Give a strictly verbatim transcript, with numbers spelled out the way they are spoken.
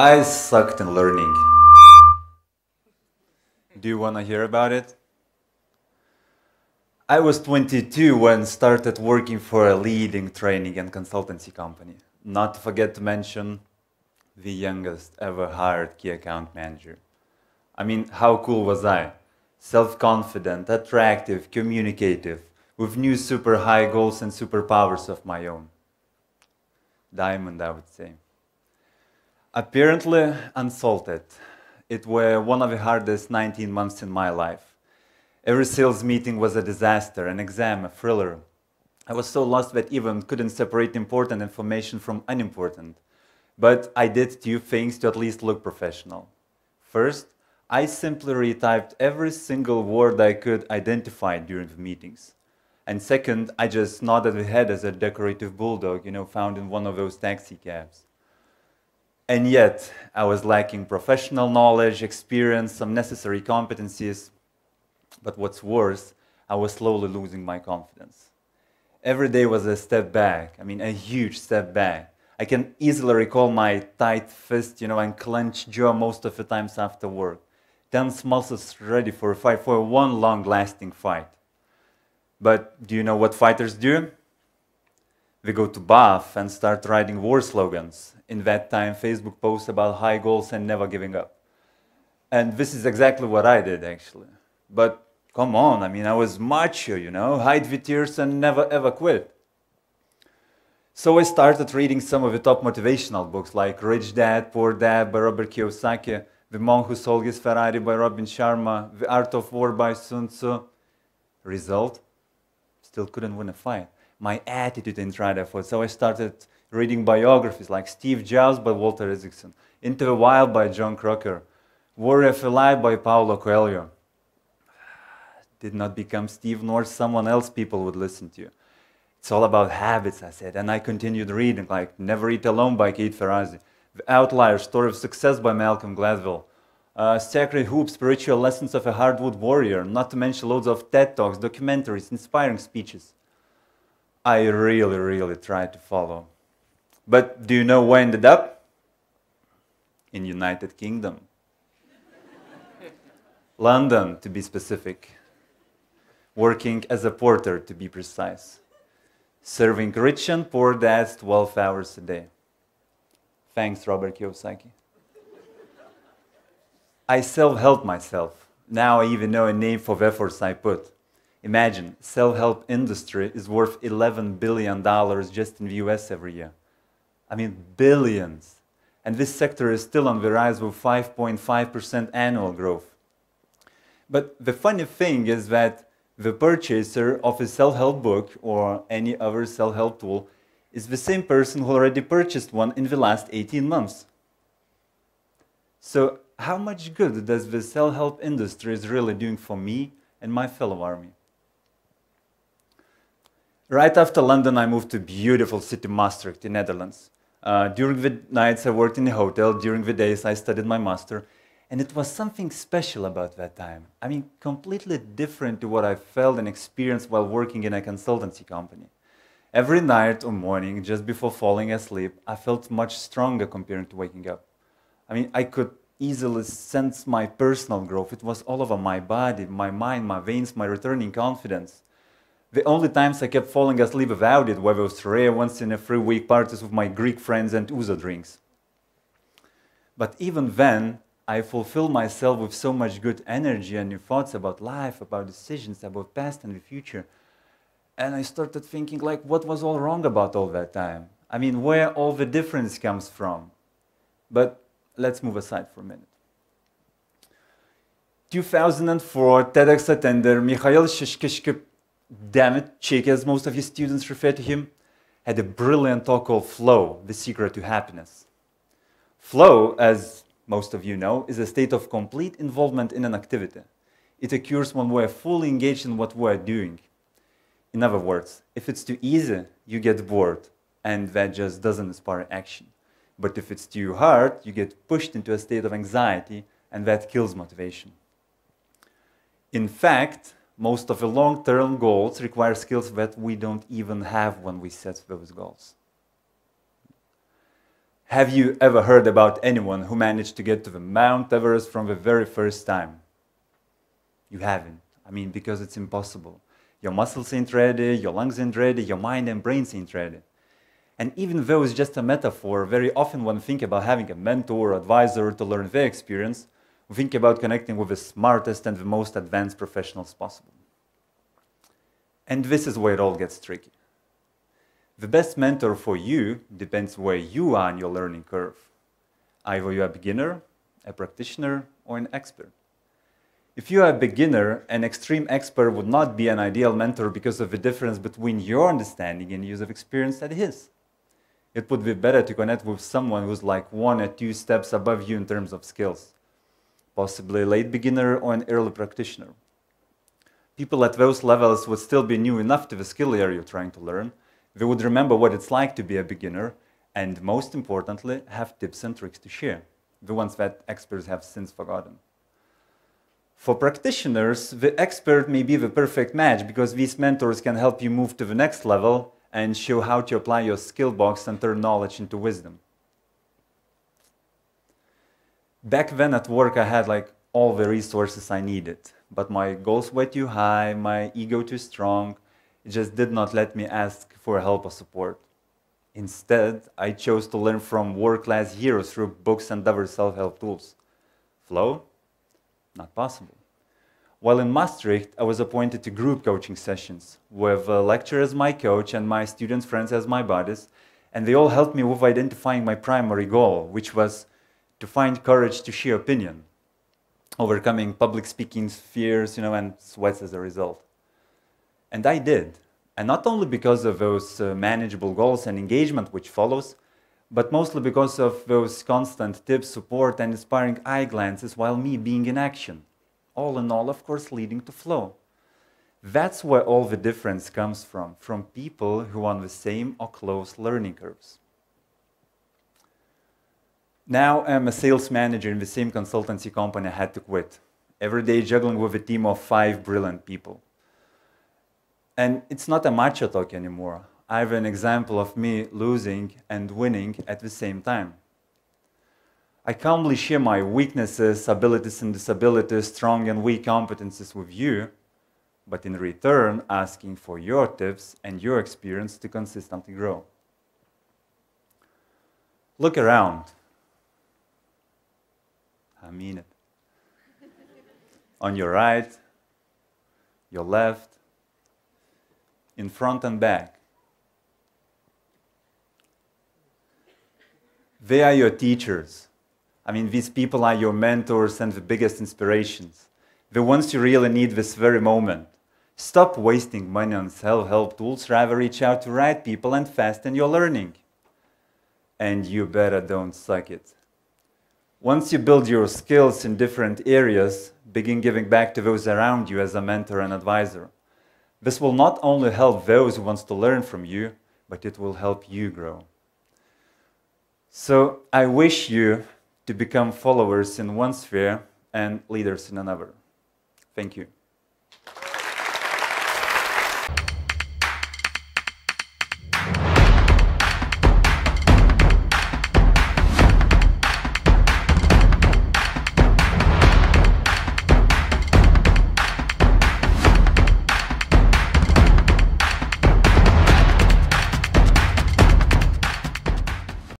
I sucked in learning. Do you want to hear about it? I was twenty-two when started working for a leading training and consultancy company. Not to forget to mention the youngest ever hired key account manager. I mean, how cool was I? Self-confident, attractive, communicative, with new super high goals and superpowers of my own. Diamond, I would say. Apparently unsalted. It were one of the hardest nineteen months in my life. Every sales meeting was a disaster, an exam, a thriller. I was so lost that even couldn't separate important information from unimportant. But I did two things to at least look professional. First, I simply retyped every single word I could identify during the meetings. And second, I just nodded the head as a decorative bulldog, you know, found in one of those taxi cabs. And yet, I was lacking professional knowledge, experience, some necessary competencies. But what's worse, I was slowly losing my confidence. Every day was a step back, I mean, a huge step back. I can easily recall my tight fist, you know, and clenched jaw most of the times after work. Tense muscles ready for a fight, for one long-lasting fight. But do you know what fighters do? They go to Bath and start writing war slogans. In that time, Facebook posts about high goals and never giving up. And this is exactly what I did, actually. But come on, I mean, I was macho, you know, hide the tears and never ever quit. So I started reading some of the top motivational books like Rich Dad, Poor Dad by Robert Kiyosaki, The Monk Who Sold His Ferrari by Robin Sharma, The Art of War by Sun Tzu. Result? Still couldn't win a fight. My attitude entered effort, so I started reading biographies like Steve Jobs by Walter Isaacson, Into the Wild by John Krakauer, Warrior of the Life by Paolo Coelho. Did not become Steve nor someone else people would listen to. It's all about habits, I said, and I continued reading, like Never Eat Alone by Kate Ferrazzi, The Outlier, Story of Success by Malcolm Gladwell, uh, Sacred Hoops, Spiritual Lessons of a Hardwood Warrior, not to mention loads of TED Talks, documentaries, inspiring speeches. I really, really tried to follow. But do you know where I ended up? In United Kingdom. London, to be specific. Working as a porter, to be precise. Serving rich and poor dads twelve hours a day. Thanks, Robert Kiyosaki. I self-help myself. Now I even know a name for the efforts I put. Imagine, self-help industry is worth eleven billion dollars just in the U S every year. I mean, billions. And this sector is still on the rise with five point five percent annual growth. But the funny thing is that the purchaser of a self-help book or any other self-help tool is the same person who already purchased one in the last eighteen months. So how much good does the self-help industry is really doing for me and my fellow army? Right after London, I moved to beautiful city Maastricht in Netherlands. Uh, during the nights I worked in a hotel, during the days I studied my master. And it was something special about that time. I mean, completely different to what I felt and experienced while working in a consultancy company. Every night or morning, just before falling asleep, I felt much stronger compared to waking up. I mean, I could easily sense my personal growth. It was all over my body, my mind, my veins, my returning confidence. The only times I kept falling asleep without it were those rare once in a three-week parties with my Greek friends and ouzo drinks. But even then, I fulfill myself with so much good energy and new thoughts about life, about decisions, about past and the future. And I started thinking, like, what was all wrong about all that time? I mean, where all the difference comes from? But let's move aside for a minute. two thousand four, TEDx attender Mikhail Shishkishky, damn it, Chick, as most of his students refer to him, had a brilliant talk called Flow, the Secret to Happiness. Flow, as most of you know, is a state of complete involvement in an activity. It occurs when we're fully engaged in what we're doing. In other words, if it's too easy, you get bored, and that just doesn't inspire action. But if it's too hard, you get pushed into a state of anxiety, and that kills motivation. In fact, most of the long-term goals require skills that we don't even have when we set those goals. Have you ever heard about anyone who managed to get to the Mount Everest from the very first time? You haven't. I mean, because it's impossible. Your muscles ain't ready, your lungs ain't ready, your mind and brains ain't ready. And even though it's just a metaphor, very often when we think about having a mentor or advisor to learn their experience, we think about connecting with the smartest and the most advanced professionals possible. And this is where it all gets tricky. The best mentor for you depends where you are on your learning curve. Either you're a beginner, a practitioner, or an expert. If you are a beginner, an extreme expert would not be an ideal mentor because of the difference between your understanding and use of experience and his. It would be better to connect with someone who's like one or two steps above you in terms of skills, possibly a late beginner or an early practitioner. People at those levels would still be new enough to the skill area you're trying to learn. They would remember what it's like to be a beginner and, most importantly, have tips and tricks to share, the ones that experts have since forgotten. For practitioners, the expert may be the perfect match because these mentors can help you move to the next level and show how to apply your skill box and turn knowledge into wisdom. Back then at work, I had like all the resources I needed, but my goals were too high, my ego too strong. It just did not let me ask for help or support. Instead, I chose to learn from world-class heroes through books and other self-help tools. Flow? Not possible. While in Maastricht, I was appointed to group coaching sessions, with a lecturer as my coach and my students' friends as my buddies, and they all helped me with identifying my primary goal, which was to find courage to share opinion, overcoming public speaking fears, you know, and sweats as a result. And I did. And not only because of those uh, manageable goals and engagement which follows, but mostly because of those constant tips, support, and inspiring eye glances while me being in action. All in all, of course, leading to flow. That's where all the difference comes from, from people who are on the same or close learning curves. Now I'm a sales manager in the same consultancy company I had to quit, every day juggling with a team of five brilliant people. And it's not a matcha talk anymore. I have an example of me losing and winning at the same time. I calmly share my weaknesses, abilities and disabilities, strong and weak competences with you, but in return asking for your tips and your experience to consistently grow. Look around. I mean it. On your right, your left, in front and back. They are your teachers. I mean, these people are your mentors and the biggest inspirations, the ones you really need this very moment. Stop wasting money on self-help tools, rather reach out to right people and fasten your learning. And you better don't suck it. Once you build your skills in different areas, begin giving back to those around you as a mentor and advisor. This will not only help those who want to learn from you, but it will help you grow. So I wish you to become followers in one sphere and leaders in another. Thank you.